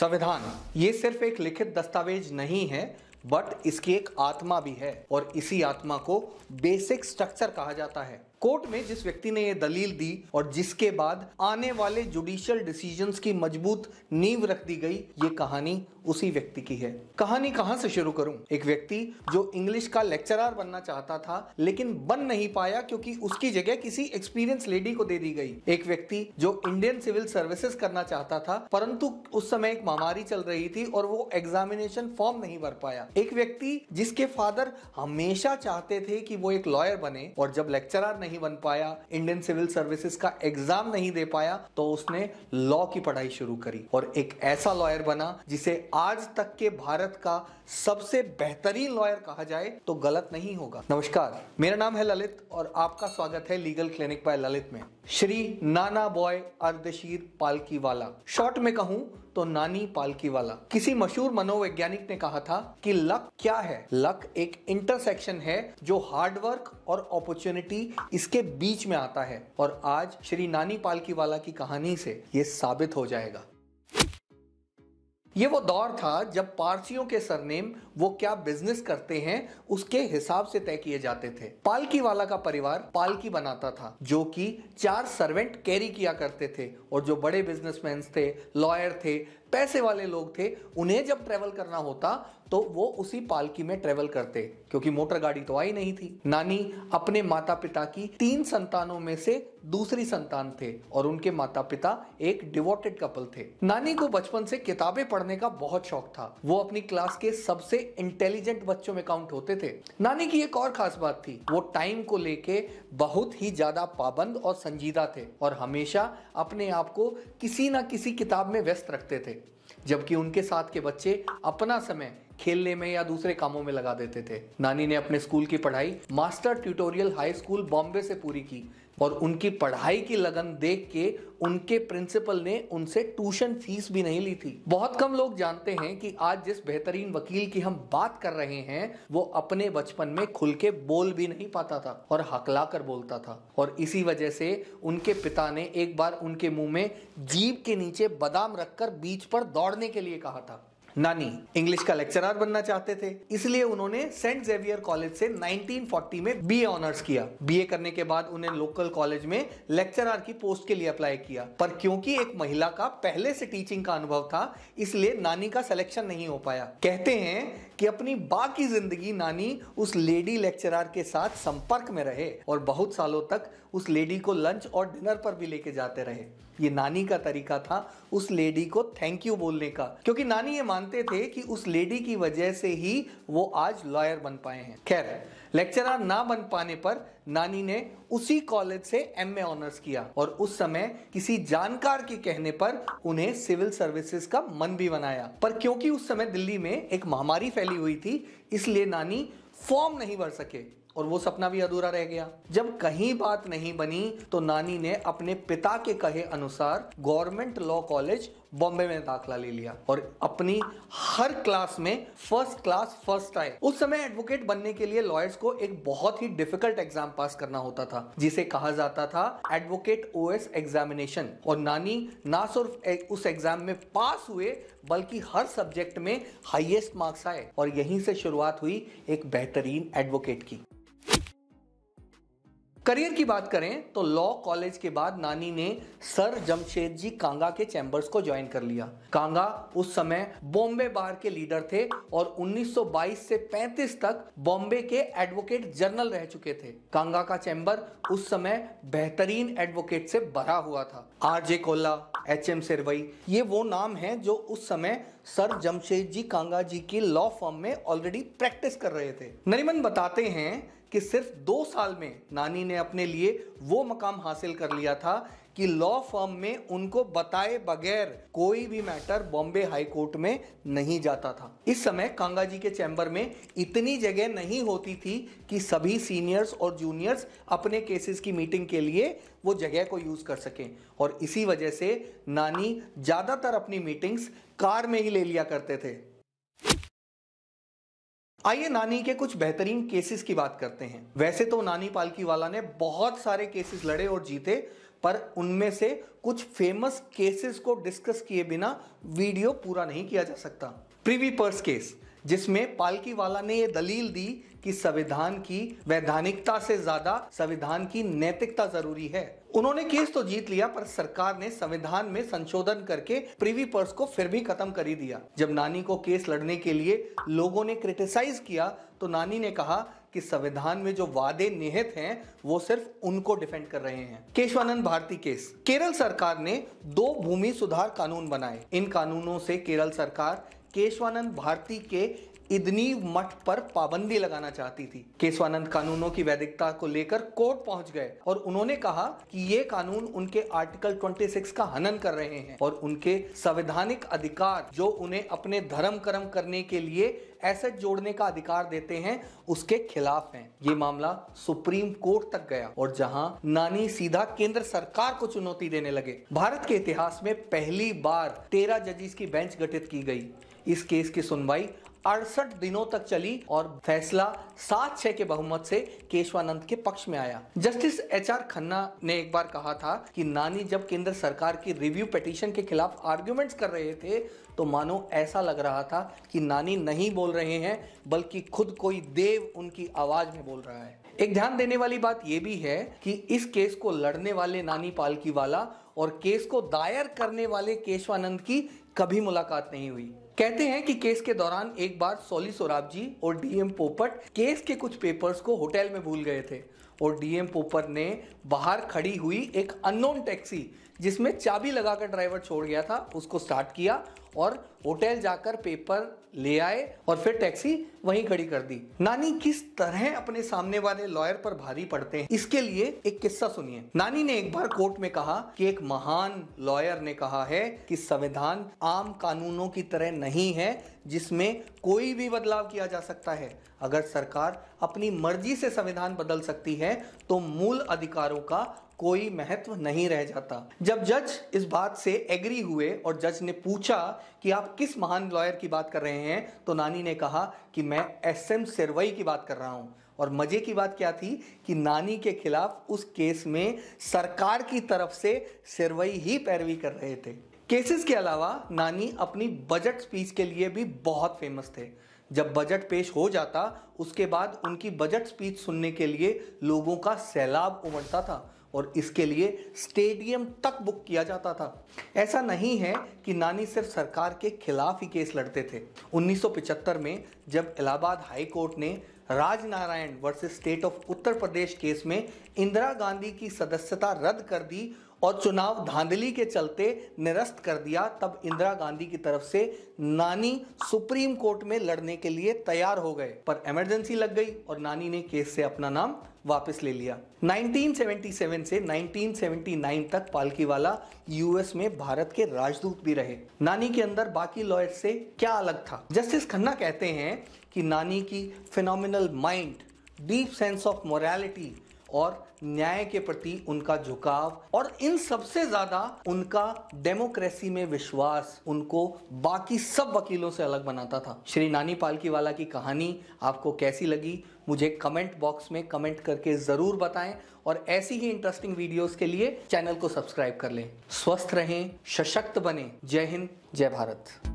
संविधान ये सिर्फ एक लिखित दस्तावेज नहीं है बट इसकी एक आत्मा भी है और इसी आत्मा को बेसिक स्ट्रक्चर कहा जाता है। कोर्ट में जिस व्यक्ति ने ये दलील दी और जिसके बाद आने वाले जुडिशियल डिसीजंस की मजबूत नींव रख दी गई, ये कहानी उसी व्यक्ति की है। कहानी कहाँ से शुरू करूं? एक व्यक्ति जो इंग्लिश का लेक्चरर बनना चाहता था लेकिन बन नहीं पाया क्योंकि उसकी जगह किसी एक्सपीरियंस लेडी को दे दी गई। एक व्यक्ति जो इंडियन सिविल सर्विसेज करना चाहता था परंतु उस समय एक महामारी चल रही थी और वो एग्जामिनेशन फॉर्म नहीं भर पाया। एक व्यक्ति जिसके फादर हमेशा चाहते थे कि वो एक लॉयर बने और जब लेक्चरर नहीं बन पाया, इंडियन सिविल सर्विसेज का एग्जाम नहीं दे पाया, तो उसने लॉ की पढ़ाई शुरू करी और एक ऐसा लॉयर बना जिसे आज तक के भारत का सबसे बेहतरीन लॉयर कहा जाए तो गलत नहीं होगा। नमस्कार, मेरा नाम है ललित और आपका स्वागत है लीगल क्लिनिक बाय ललित में। श्री नानाबॉय अर्देशीर पालकीवाला, शॉर्ट में कहूं तो नानी पालकीवाला, किसी मशहूर मनोवैज्ञानिक ने कहा था कि लक क्या है? लक एक इंटरसेक्शन है जो हार्डवर्क और अपॉर्चुनिटी इसके बीच में आता है और आज श्री नानी पालकीवाला की कहानी से ये साबित हो जाएगा। ये वो दौर था जब पारसियों के सरनेम वो क्या बिजनेस करते हैं उसके हिसाब से तय किए जाते थे। पालकीवाला का परिवार पालकी बनाता था जो कि 4 सर्वेंट कैरी किया करते थे और जो बड़े बिजनेसमैन थे, लॉयर थे, पैसे वाले लोग थे, उन्हें जब ट्रेवल करना होता तो वो उसी पालकी में ट्रेवल करते क्योंकि मोटर गाड़ी तो आई नहीं थी। नानी अपने माता पिता की 3 संतानों में से दूसरी संतान थे और उनके माता पिता एक डिवोटेड कपल थे। नानी को बचपन से किताबें पढ़ने का बहुत शौक था। वो अपनी क्लास के सबसे इंटेलिजेंट बच्चों में काउंट होते थे। नानी की एक और खास बात थी, वो टाइम को लेके बहुत ही ज्यादा पाबंद और संजीदा थे और हमेशा अपने आप को किसी ना किसी किताब में व्यस्त रखते थे, जबकि उनके साथ के बच्चे अपना समय खेलने में या दूसरे कामों में लगा देते थे। नानी ने अपने स्कूल की पढ़ाई master tutorial high school Bombay से पूरी की और उनकी पढ़ाई की लगन देख के उनके प्रिंसिपल ने उनसे ट्यूशन फीस भी नहीं ली थी। बहुत कम लोग जानते हैं कि आज जिस बेहतरीन वकील की हम बात कर रहे हैं वो अपने बचपन में खुल के बोल भी नहीं पाता था और हकला कर बोलता था और इसी वजह से उनके पिता ने एक बार उनके मुंह में जीभ के नीचे बादाम रखकर बीच पर दौड़ने के लिए कहा था। नानी इंग्लिश का लेक्चरर बनना चाहते थे, इसलिए उन्होंने सेंट जेवियर कॉलेज से 1940 में बीए ऑनर्स किया। बीए करने के बाद उन्हें लोकल कॉलेज में लेक्चरर की पोस्ट के लिए अप्लाई किया, पर क्योंकि एक महिला का पहले से टीचिंग का अनुभव था इसलिए नानी का सिलेक्शन नहीं हो पाया। कहते हैं कि अपनी बाकी जिंदगी नानी उस लेडी लेक्चरर के साथ संपर्क में रहे और बहुत सालों तक उस लेडी को लंच और डिनर पर भी लेके जाते रहे। ये नानी का तरीका था उस लेडी को थैंक यू बोलने का, क्योंकि नानी ये मानते थे कि उस लेडी की वजह से ही वो आज लॉयर बन पाए हैं। खैर, लेक्चरर ना बन पाने पर नानी ने उसी कॉलेज से एमए ऑनर्स किया और उस समय किसी जानकार के कहने पर उन्हें सिविल सर्विसेज का मन भी बनाया, पर क्योंकि उस समय दिल्ली में एक महामारी फैली हुई थी इसलिए नानी फॉर्म नहीं भर सके और वो सपना भी अधूरा रह गया। जब कहीं बात नहीं बनी तो नानी ने अपने पिता के कहे अनुसार गवर्नमेंट लॉ कॉलेज बॉम्बे में दाखिला ले लिया और अपनी हर क्लास में फर्स्ट क्लास फर्स्ट आए। उस समय एडवोकेट बनने के लिए लॉयर्स को एक बहुत ही डिफिकल्ट एग्जाम पास करना होता था जिसे कहा जाता था एडवोकेट ओएस एग्जामिनेशन और नानी ना सिर्फ उस एग्जाम में पास हुए बल्कि हर सब्जेक्ट में हाईएस्ट मार्क्स आए और यहीं से शुरुआत हुई एक बेहतरीन एडवोकेट की। करियर की बात करें तो लॉ कॉलेज के बाद नानी ने सर जमशेद जी कांगा के चैम्बर्स को ज्वाइन कर लिया। कांगा उस समय बॉम्बे बार के लीडर थे और 1922 से 35 तक बॉम्बे के एडवोकेट जनरल रह चुके थे। कांगा का चैम्बर उस समय बेहतरीन एडवोकेट से भरा हुआ था। R J कोल्ला, H.M. सीरवई, ये वो नाम है जो उस समय सर जमशेद जी कांगा जी की लॉ फर्म में ऑलरेडी प्रैक्टिस कर रहे थे। नरीमन बताते हैं कि सिर्फ 2 साल में नानी ने अपने लिए वो मकाम हासिल कर लिया था कि लॉ फर्म में उनको बताए बगैर कोई भी मैटर बॉम्बे हाई कोर्ट में नहीं जाता था। इस समय कांगा जी के चैम्बर में इतनी जगह नहीं होती थी कि सभी सीनियर्स और जूनियर्स अपने केसेस की मीटिंग के लिए वो जगह को यूज कर सकें और इसी वजह से नानी ज्यादातर अपनी मीटिंग्स कार में ही ले लिया करते थे। आइए नानी के कुछ बेहतरीन केसेस की बात करते हैं। वैसे तो नानी पालकीवाला ने बहुत सारे केसेस लड़े और जीते, पर उनमें से कुछ फेमस केसेस को डिस्कस किए बिना वीडियो पूरा नहीं किया जा सकता। प्रिवी पर्स केस, जिसमें पालकीवाला ने यह दलील दी कि संविधान की वैधानिकता से ज्यादा संविधान की नैतिकता जरूरी है। उन्होंने केस तो जीत लिया, पर सरकार ने संविधान में संशोधन करके प्रिवी पर्स को फिर भी खत्म कर ही दिया। जब नानी को केस लड़ने के लिए लोगों ने क्रिटिसाइज किया तो नानी ने कहा कि संविधान में जो वादे निहित हैं वो सिर्फ उनको डिफेंड कर रहे हैं। केशवानंद भारती केस, केरल सरकार ने 2 भूमि सुधार कानून बनाए। इन कानूनों से केरल सरकार केशवानंद भारती के इदनीव मठ पर पाबंदी लगाना चाहती थी। केशवानंद कानूनों की वैधता को लेकर कोर्ट पहुंच गए और उन्होंने कहा कि ये कानून उनके आर्टिकल 26 का हनन कर रहे हैं और उनके संवैधानिक अधिकार जो उन्हें अपने धर्म कर्म करने के लिए एसेट जोड़ने का अधिकार देते हैं उसके खिलाफ हैं। ये मामला सुप्रीम कोर्ट तक गया और जहां नानी सीधा केंद्र सरकार को चुनौती देने लगे। भारत के इतिहास में पहली बार 13 जजेस की बेंच गठित की गई। इस केस की सुनवाई 68 दिनों तक चली और फैसला 7-6 के बहुमत से केशवानंद के पक्ष में आया। Justice H.R. खन्ना ने एक बार कहा था कि नानी जब केंद्र सरकार की रिव्यू पिटीशन के खिलाफ आर्ग्यूमेंट्स कर रहे थे तो मानो ऐसा लग रहा था कि नानी नहीं बोल रहे हैं बल्कि खुद कोई देव उनकी आवाज में बोल रहा है। एक ध्यान देने वाली बात यह भी है कि इस केस को लड़ने वाले नानी पालकीवाला और केस को दायर करने वाले केशवानंद की कभी मुलाकात नहीं हुई। कहते हैं कि केस के दौरान एक बार सोली सोराबजी और D.M. पोपट केस के कुछ पेपर्स को होटल में भूल गए थे और D.M. पोपट ने बाहर खड़ी हुई एक अननोन टैक्सी जिसमें चाबी लगाकर ड्राइवर छोड़ गया था उसको स्टार्ट किया और होटल जाकर पेपर ले आए और फिर टैक्सी वहीं खड़ी कर दी। नानी किस तरह अपने सामने वाले लॉयर पर भारी पड़ते हैं, इसके लिए एक किस्सा सुनिए। नानी ने एक बार कोर्ट में कहा कि एक महान लॉयर ने कहा है कि संविधान आम कानूनों की तरह नहीं है जिसमें कोई भी बदलाव किया जा सकता है। अगर सरकार अपनी मर्जी से संविधान बदल सकती है तो मूल अधिकारों का कोई महत्व नहीं रह जाता। जब जज इस बात से एग्री हुए और जज ने पूछा कि आप किस महान लॉयर की बात कर रहे हैं तो नानी ने कहा कि मैं H.M. सेरवई की बात कर रहा हूं। और मजे की बात क्या थी कि नानी के खिलाफ उस केस में सरकार की तरफ से सेरवई ही पैरवी कर रहे थे। केसेस के अलावा नानी अपनी बजट स्पीच के लिए भी बहुत फेमस थे। जब बजट पेश हो जाता उसके बाद उनकी बजट स्पीच सुनने के लिए लोगों का सैलाब उमड़ता था और इसके लिए स्टेडियम तक बुक किया जाता था। ऐसा नहीं है कि नानी सिर्फ सरकार के खिलाफ ही केस लड़ते थे। 1975 में जब इलाहाबाद हाई कोर्ट ने Raj Narayan versus state of Uttar Pradesh case में इंदिरा गांधी की सदस्यता रद्द कर दी और चुनाव धांधली के चलते निरस्त कर दिया, तब इंदिरा गांधी की तरफ से नानी सुप्रीम कोर्ट में लड़ने के लिए तैयार हो गए, पर इमरजेंसी लग गई और नानी ने केस से अपना नाम वापस ले लिया। 1977 से 1979 तक पालकीवाला यूएस में भारत के राजदूत भी रहे। नानी के अंदर बाकी लॉयर्स से क्या अलग था? जस्टिस खन्ना कहते हैं कि नानी की phenomenal mind, deep sense of morality और न्याय के प्रति उनका झुकाव और इन सबसे ज्यादा उनका डेमोक्रेसी में विश्वास उनको बाकी सब वकीलों से अलग बनाता था। श्री नानी पालकीवाला की कहानी आपको कैसी लगी मुझे कमेंट बॉक्स में कमेंट करके जरूर बताएं और ऐसी ही इंटरेस्टिंग वीडियोस के लिए चैनल को सब्सक्राइब कर लें। स्वस्थ रहें, सशक्त बनें। जय हिंद, जय भारत।